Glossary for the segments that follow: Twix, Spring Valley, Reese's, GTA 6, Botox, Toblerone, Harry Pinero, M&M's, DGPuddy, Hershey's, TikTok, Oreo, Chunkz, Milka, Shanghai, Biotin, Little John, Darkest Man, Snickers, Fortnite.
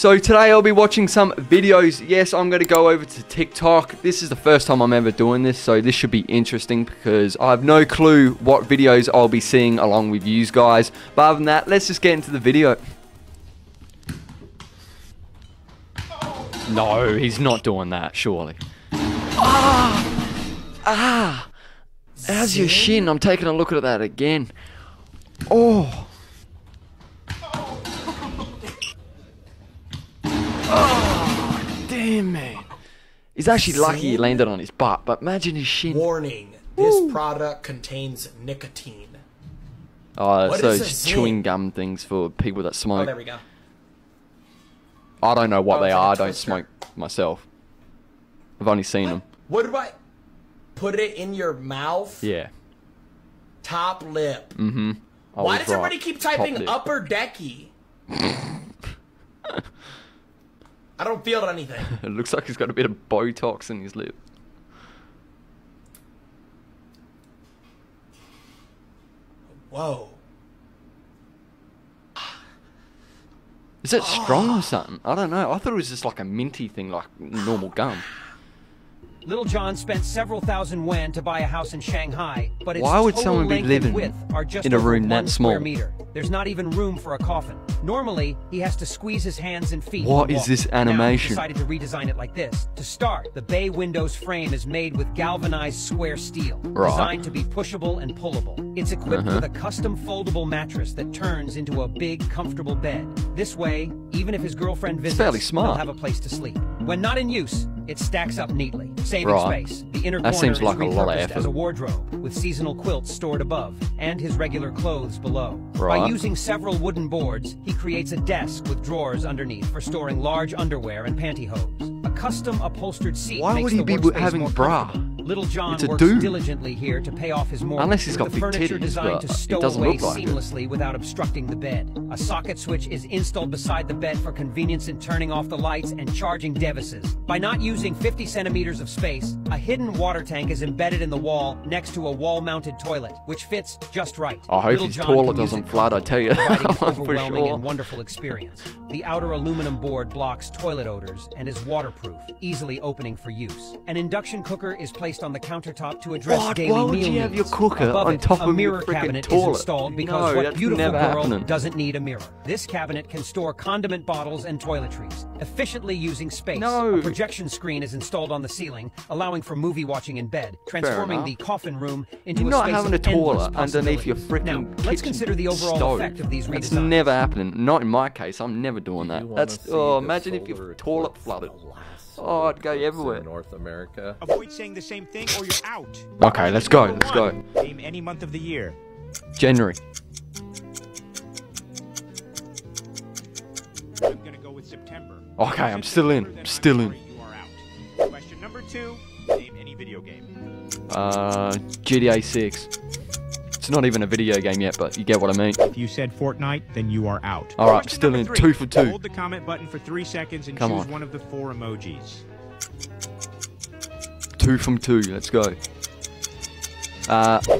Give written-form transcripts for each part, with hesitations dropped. So today I'll be watching some videos. Yes, I'm going to go over to TikTok. This is the first time I'm ever doing this, so this should be interesting because I have no clue what videos I'll be seeing along with you guys. But other than that, let's just get into the video. No, he's not doing that, surely. How's your shin? I'm taking a look at that again. Oh. Oh, damn, man. He's actually lucky he landed on his butt, but imagine his shin. Warning, this product contains nicotine. Oh, so it's chewing gum things for people that smoke. Oh, there we go. I don't know what they are. I don't smoke myself. I've only seen them. What do I... Put it in your mouth? Yeah. Top lip. Mm-hmm. Why does everybody keep typing upper decky? I don't feel anything. It looks like he's got a bit of Botox in his lip. Whoa. Is it strong or something? I don't know. I thought it was just like a minty thing, like normal gum. Little John spent several thousand yuan to buy a house in Shanghai, but its why would someone be living in a room that small? There's not even room for a coffin. Normally, he has to squeeze his hands and feet. What is this animation? Now, he decided to redesign it like this. To start, the bay window's frame is made with galvanized square steel, designed to be pushable and pullable. It's equipped with a custom foldable mattress that turns into a big, comfortable bed. This way, even if his girlfriend visits, he'll have a place to sleep. When not in use, it stacks up neatly, saving space. The inner corner seems like is repurposed as a wardrobe, with seasonal quilts stored above and his regular clothes below. By using several wooden boards, he creates a desk with drawers underneath for storing large underwear and pantyhose. A custom upholstered seat makes the workspace more comfortable. Why would he be having bra? Little John works diligently here to pay off his mortgage. Unless he's got big titties, but it doesn't look like seamlessly without obstructing the bed. A socket switch is installed beside the bed for convenience in turning off the lights and charging devices. By not using 50 centimeters of space, a hidden water tank is embedded in the wall next to a wall-mounted toilet, which fits just right. I hope his toilet doesn't flood, I tell you. Overwhelming and wonderful experience. The outer aluminum board blocks toilet odors and is waterproof, easily opening for use. An induction cooker is placed on the countertop to address daily meal needs. Why would you have your cooker on top of your freaking toilet? No, what beautiful girl doesn't need a mirror? This cabinet can store condiment bottles and toiletries, efficiently using space. No. A projection screen is installed on the ceiling, allowing for movie watching in bed, transforming the coffin room into a space of endless possibilities. You're not having a toilet underneath your freaking kitchen Let's consider the overall effect of these redesigns. It's never happening. Not in my case. I'm never doing that. That's imagine if your toilet flooded. Oh, I'd go everywhere. North America. Avoid saying the same thing or you're out. Okay, let's go. Let's go. Name any month of the year. January. I'm going to go with September. Okay, I'm still in. I'm still in. Question number 2. Name any video game. GTA 6. It's not even a video game yet, but you get what I mean. If you said Fortnite, then you are out. All right, still in. 2 for 2. Hold the comment button for 3 seconds and choose one of the 4 emojis. 2 from 2. Let's go. If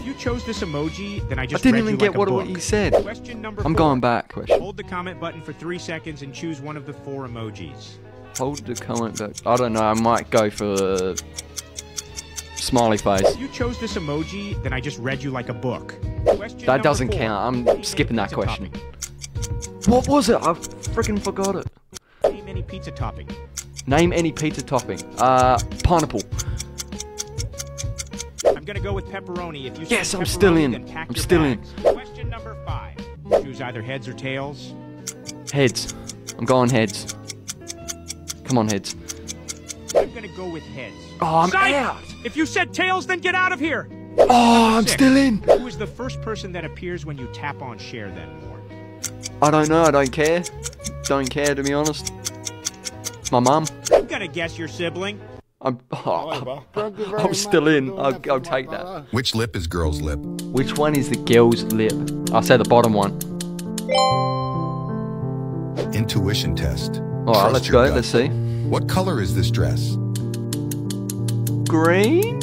you chose this emoji, then I didn't even get what you said. Question number 4. I'm going back. Hold the comment button for 3 seconds and choose one of the 4 emojis. Hold the comment back. I don't know. I might go for smiley face. If you chose this emoji, then I just read you like a book. Question that doesn't 4. Count. I'm skipping that question. What was it? I freaking forgot it. Name any pizza topping. Name any pizza topping. Pineapple. I'm gonna go with pepperoni. If you yes, I'm still in. I'm still in. Question number 5. Choose either heads or tails. Heads. I'm going heads. Come on, heads. I'm gonna go with heads. Oh, I'm out. If you said tails, then get out of here. Oh, I'm 6. Still in. Who is the first person that appears when you tap on share then more? I don't know. I don't care. Don't care, to be honest. My mum. I'm gonna guess your sibling. I'm still in. I'll take that. Which lip is girl's lip? Which one is the girl's lip? I'll say the bottom one. Intuition test. All right, let's go. Let's see. What color is this dress? Green?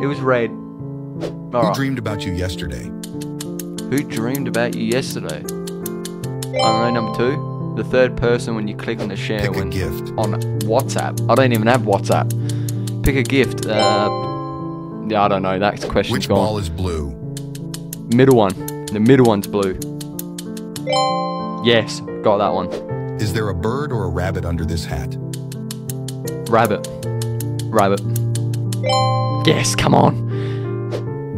It was red. Who dreamed about you yesterday? Who dreamed about you yesterday? I don't know, number 2. the third person when you click on the share. Pick a gift. On WhatsApp. I don't even have WhatsApp. Pick a gift. Yeah, I don't know. That question's gone. Which ball is blue? Middle one. The middle one's blue. Yes, got that one. Is there a bird or a rabbit under this hat? Rabbit. Rabbit. Yes, come on.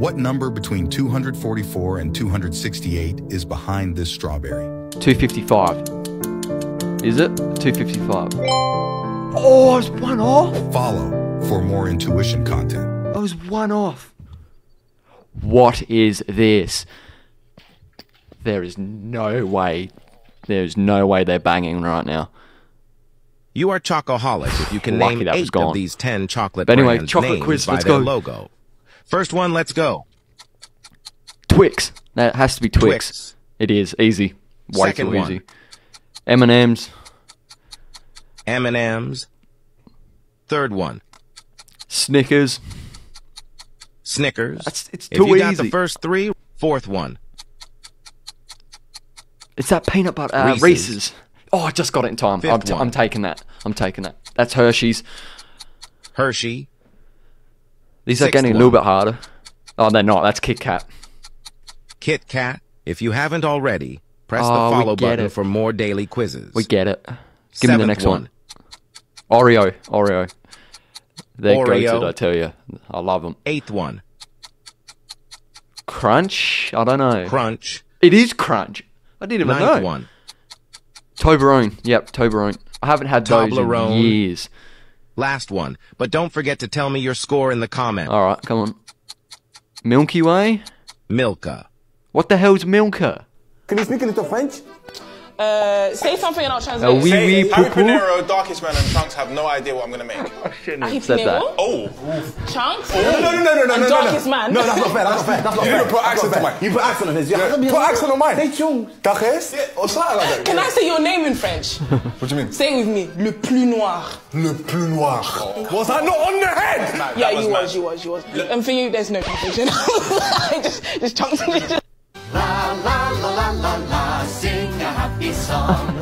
What number between 244 and 268 is behind this strawberry? 255. Is it? 255. Oh, I was one off. Follow for more intuition content. I was one off. What is this? There is no way. There's no way they're banging right now. You are chocoholic if you can name 8 of these 10 chocolate brands. But anyway, chocolate quiz, let's go. Logo. First one, let's go. Twix. That has to be Twix. Twix. It is. Easy. Way too easy. M&M's. M&M's. Third one. Snickers. Snickers. It's too easy. If you got the first 3, fourth one. It's that peanut butter, Reese's. Oh, I just got it in time. I'm taking that. I'm taking that. That's Hershey's. Hershey. These are getting a little bit harder. Oh, they're not. That's Kit Kat. Kit Kat. If you haven't already, press the follow button for more daily quizzes. We get it. Give me the next one. Oreo. Oreo. They're goated, I tell you. I love them. Eighth one. Crunch? I don't know. Crunch. It is Crunch. I didn't even know. Ninth one. Toblerone. Yep, Toblerone. I haven't had those in years. Last one. But don't forget to tell me your score in the comments. All right, come on. Milky Way? Milka. What the hell's Milka? Can you speak a little French? Say something and I'll translate. Harry Pinero, Darkest Man, and Chunkz have no idea what I'm going to make. I shouldn't have said that. Oh. Chunkz? No. Darkest Man. No, that's not fair. That's not fair. That's not fair. You didn't put accent on mine. You put accent on his. Put accent on mine. Say Chunkz. Darkest? Or something like that. Can I say your name in French? What do you mean? Say it with me. Le plus noir. Le plus noir. Was that not on the head? Yeah, you was. And for you, there's no confusion. Just Chunkz and just... La la la la la la, sing a happy song.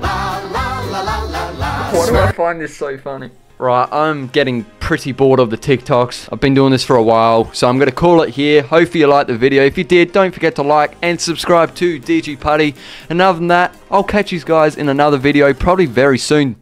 La la la la la la. Why do I find this so funny? Right, I'm getting pretty bored of the TikToks. I've been doing this for a while, so I'm going to call it here. Hopefully you liked the video. If you did, don't forget to like and subscribe to DGPuddy. And other than that, I'll catch you guys in another video, probably very soon.